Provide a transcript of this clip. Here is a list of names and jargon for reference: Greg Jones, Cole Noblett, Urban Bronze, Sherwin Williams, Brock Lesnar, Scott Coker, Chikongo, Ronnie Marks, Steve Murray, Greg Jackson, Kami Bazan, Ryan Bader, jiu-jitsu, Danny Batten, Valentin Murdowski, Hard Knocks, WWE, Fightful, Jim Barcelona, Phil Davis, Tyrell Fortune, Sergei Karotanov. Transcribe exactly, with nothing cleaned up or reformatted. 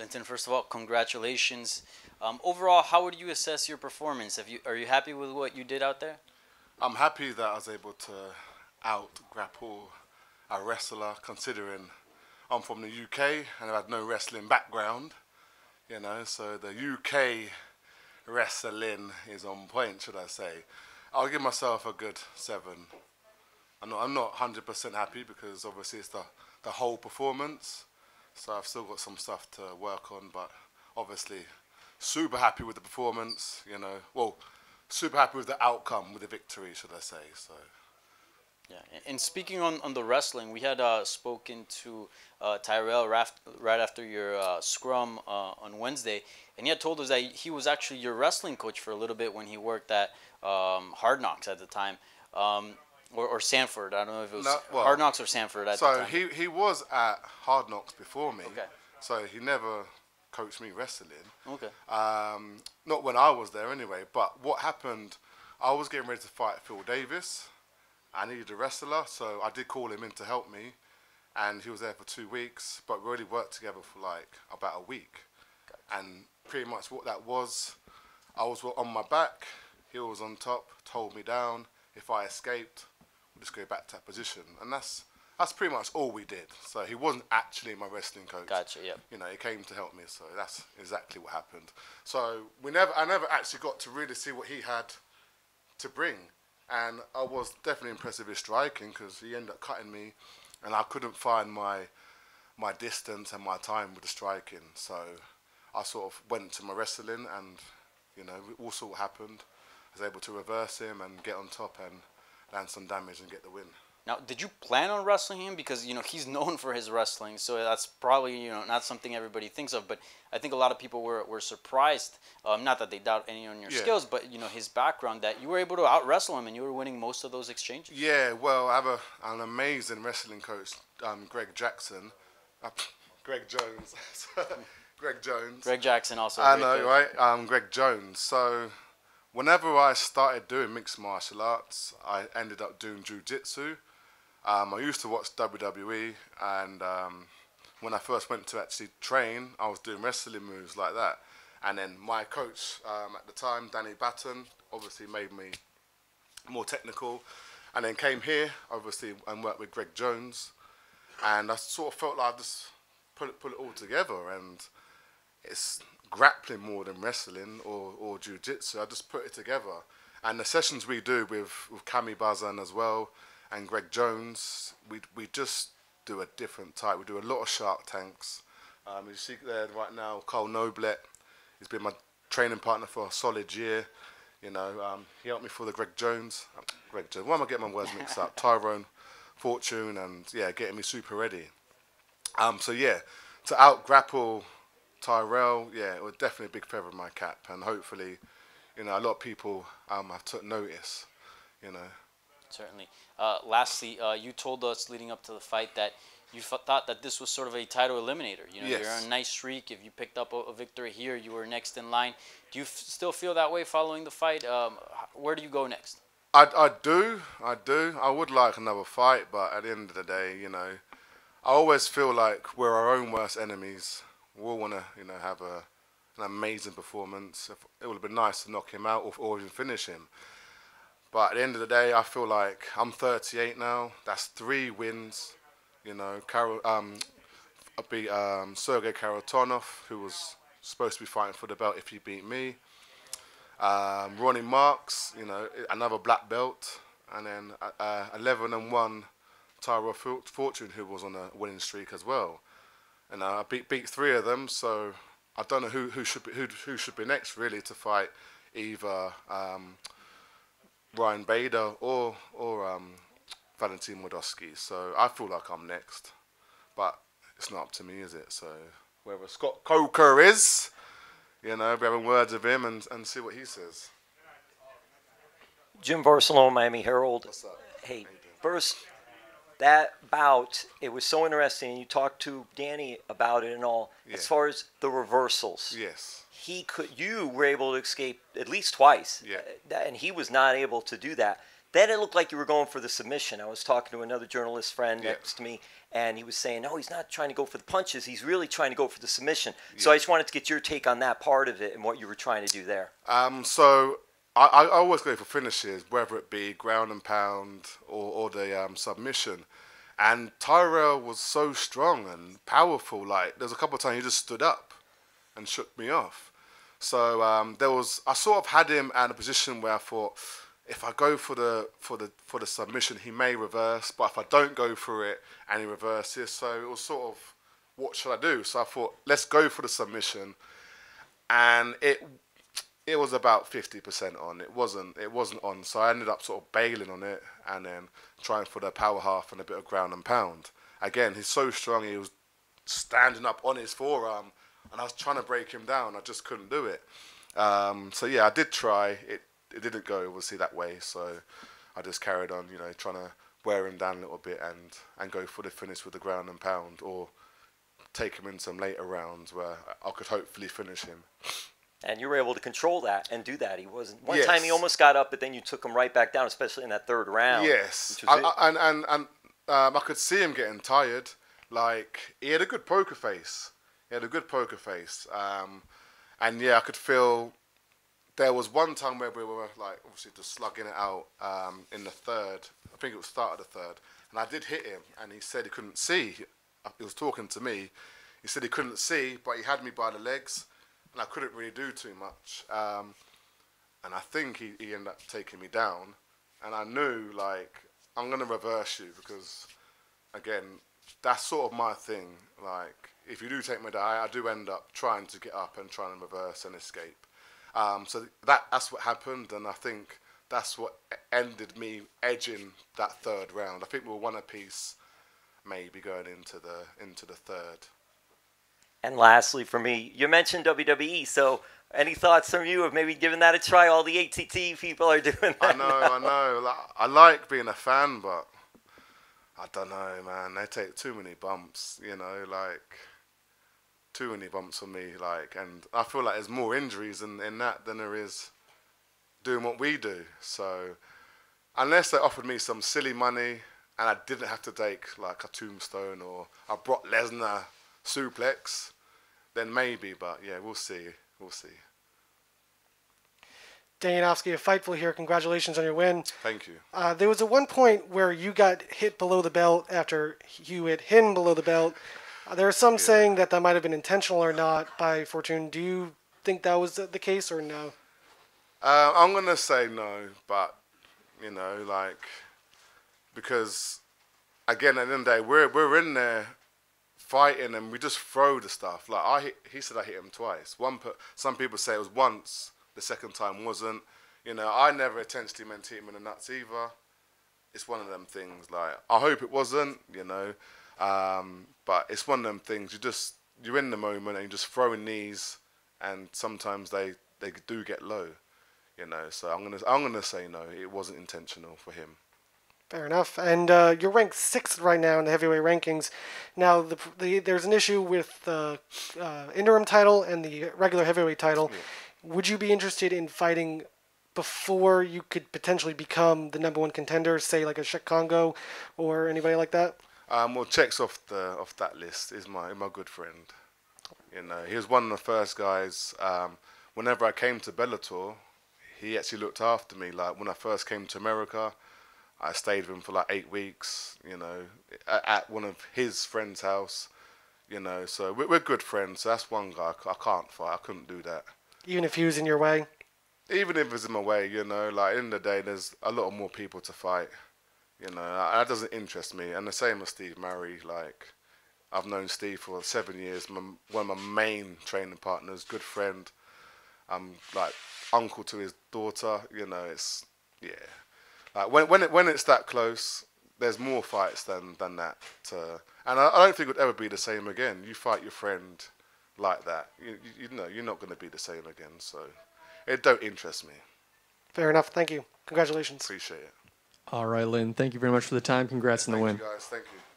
Valentin, first of all, congratulations. Um, overall, how would you assess your performance? Have you, are you happy with what you did out there? I'm happy that I was able to out-grapple a wrestler, considering I'm from the U K and I had no wrestling background. You know, so the U K wrestling is on point, should I say. I'll give myself a good seven. I'm not, I'm not one hundred percent happy because obviously it's the, the whole performance. So I've still got some stuff to work on, but obviously super happy with the performance, you know. Well, super happy with the outcome, with the victory, should I say. So. Yeah, and speaking on, on the wrestling, we had uh, spoken to uh, Tyrell Raft right after your uh, scrum uh, on Wednesday, and he had told us that he was actually your wrestling coach for a little bit when he worked at um, Hard Knocks at the time, um, or, or Sanford. I don't know if it was no, well, Hard Knocks or Sanford at so the time. So he, he was at Hard Knocks before me, okay. So he never coached me wrestling. Okay. Um, not when I was there anyway, but what happened, I was getting ready to fight Phil Davis. I needed a wrestler, so I did call him in to help me, and he was there for two weeks, but we already worked together for like about a week. Gotcha. And pretty much what that was, I was on my back, he was on top, told me down, if I escaped, we'll just go back to that position. And that's that's pretty much all we did. So he wasn't actually my wrestling coach. Gotcha, yeah. You know, he came to help me, so that's exactly what happened. So we never, I never actually got to really see what he had to bring. And I was definitely impressed with his striking because he ended up cutting me, and I couldn't find my my distance and my time with the striking. So I sort of went to my wrestling, and you know, also what happened, I was able to reverse him and get on top and land some damage and get the win. Now, did you plan on wrestling him? Because you know he's known for his wrestling, so that's probably you know not something everybody thinks of. But I think a lot of people were were surprised. Um, not that they doubt any on your yeah. skills, but you know his background, that you were able to out wrestle him and you were winning most of those exchanges. Yeah, well, I have a, an amazing wrestling coach, um, Greg Jackson, uh, Greg Jones, Greg Jones, Greg Jackson also. I know, right? Um, Greg Jones. So whenever I started doing mixed martial arts, I ended up doing jiu-jitsu. Um, I used to watch W W E, and um, when I first went to actually train, I was doing wrestling moves like that. And then my coach um, at the time, Danny Batten, obviously made me more technical, and then came here, obviously, and worked with Greg Jones. And I sort of felt like I just put it, put it all together, and it's grappling more than wrestling or, or jiu-jitsu. I just put it together. And the sessions we do with, with Kami Bazan as well, and Greg Jones, we we just do a different type. We do a lot of Shark Tanks. Um, you see there right now, Cole Noblett. He's been my training partner for a solid year. You know, um, he helped me for the Greg Jones. Um, Greg Jones. Why am I getting my words mixed up? Tyrell Fortune, and yeah, getting me super ready. Um, so yeah, to out grapple Tyrell, yeah, it was definitely a big feather in my cap, and hopefully, you know, a lot of people um have took notice. You know. Certainly. Uh, lastly, uh, you told us leading up to the fight that you f thought that this was sort of a title eliminator. You know, yes. You're on a nice streak. If you picked up a, a victory here, you were next in line. Do you f still feel that way following the fight? Um, where do you go next? I, I do. I do. I would like another fight, but at the end of the day, you know, I always feel like we're our own worst enemies. We'll want to, you know, have a, an amazing performance. It would have been nice to knock him out or, or even finish him. But at the end of the day, I feel like I'm thirty-eight now. That's three wins. You know, Carol, um, I beat um, Sergei Karotanov, who was supposed to be fighting for the belt if he beat me. Um, Ronnie Marks, you know, another black belt. And then uh, eleven and one Tyrell Fortune, who was on a winning streak as well. And uh, I beat, beat three of them, so I don't know who, who, should, be, who, who should be next, really, to fight either... Um, Ryan Bader or or um, Valentin Murdowski. So I feel like I'm next, but it's not up to me, is it? So wherever Scott Coker is, you know, we're having words with him and, and see what he says. Jim Barcelona, Miami Herald. What's up? Hey, first, that bout, it was so interesting. You talked to Danny about it and all. Yeah. As far as the reversals. Yes. He could. You were able to escape at least twice, yeah. uh, and he was not able to do that. Then it looked like you were going for the submission. I was talking to another journalist friend yeah. next to me, and he was saying, no, he's not trying to go for the punches. He's really trying to go for the submission. Yeah. So I just wanted to get your take on that part of it and what you were trying to do there. Um, so I, I always go for finishes, whether it be ground and pound or, or the um, submission. And Tyrell was so strong and powerful. Like, there was a couple of times he just stood up and shook me off. So um, there was, I sort of had him at a position where I thought, if I go for the for the for the submission, he may reverse. But if I don't go for it and he reverses, so it was sort of, what should I do? So I thought, let's go for the submission, and it it was about fifty percent on. It wasn't it wasn't on. So I ended up sort of bailing on it and then trying for the power half and a bit of ground and pound. Again, he's so strong. He was standing up on his forearm. And I was trying to break him down. I just couldn't do it. Um, so, yeah, I did try. It it didn't go, obviously, that way. So I just carried on, you know, trying to wear him down a little bit and, and go for the finish with the ground and pound, or take him in some later rounds where I could hopefully finish him. And you were able to control that and do that. He wasn't. One yes. time he almost got up, but then you took him right back down, especially in that third round. Yes. Which was I, I, and and, and um, I could see him getting tired. Like, he had a good poker face. He had a good poker face. Um, and, yeah, I could feel there was one time where we were, like, obviously just slugging it out um, in the third. I think it was start of the third. And I did hit him, and he said he couldn't see. He was talking to me. He said he couldn't see, but he had me by the legs, and I couldn't really do too much. Um, and I think he, he ended up taking me down. And I knew, like, I'm going to reverse you because, again, that's sort of my thing, like, if you do take me down, I do end up trying to get up and trying to reverse and escape. Um, so that that's what happened, and I think that's what ended me edging that third round. I think we were one apiece, maybe going into the into the third. And lastly, for me, you mentioned W W E, so any thoughts from you of maybe giving that a try? All the A T T people are doing that. I know, now. I know. Like, I like being a fan, but I don't know, man. They take too many bumps, you know, like. Too many bumps for me, like, and I feel like there's more injuries in, in that than there is doing what we do. So, unless they offered me some silly money and I didn't have to take, like, a tombstone or a Brock Lesnar suplex, then maybe, but, yeah, we'll see. We'll see. Danny Batten of Fightful here. Congratulations on your win. Thank you. Uh, there was a one point where you got hit below the belt after you hit him below the belt. There are some yeah. saying that that might have been intentional or not by Fortune. Do you think that was the case or no? Uh, I'm going to say no, but, you know, like, because, again, at the end of the day, we're, we're in there fighting and we just throw the stuff. Like, I hit, he said I hit him twice. One, per, some people say it was once, the second time wasn't. You know, I never intentionally meant to hit him in the nuts either. It's one of them things, like, I hope it wasn't, you know. Um, but it's one of them things, you just, you're in the moment and you're just throwing knees, and sometimes they, they do get low, you know, so I'm going to, I'm going to say no, it wasn't intentional for him. Fair enough. And, uh, you're ranked sixth right now in the heavyweight rankings. Now the, the there's an issue with the, uh, uh, interim title and the regular heavyweight title. Yeah. Would you be interested in fighting before you could potentially become the number one contender, say like a Chikongo or anybody like that? Um, well, checks off the off that list is my my good friend. You know, he was one of the first guys. Um, whenever I came to Bellator, he actually looked after me. Like when I first came to America, I stayed with him for like eight weeks. You know, at, at one of his friend's house. You know, so we're, we're good friends. So that's one guy I, I can't fight. I couldn't do that. Even if he was in your way. Even if it was in my way, you know, like in the day, there's a lot more people to fight. You know, that doesn't interest me. And the same with Steve Murray. Like, I've known Steve for seven years. My, one of my main training partners, good friend. I'm like uncle to his daughter. You know, it's yeah. Like when when it when it's that close, there's more fights than than that. To, and I, I don't think it would ever be the same again. You fight your friend like that, you you, you know, you're not going to be the same again. So, it don't interest me. Fair enough. Thank you. Congratulations. Appreciate it. All right, Lynn, thank you very much for the time. Congrats on the win. Thank you, guys. Thank you.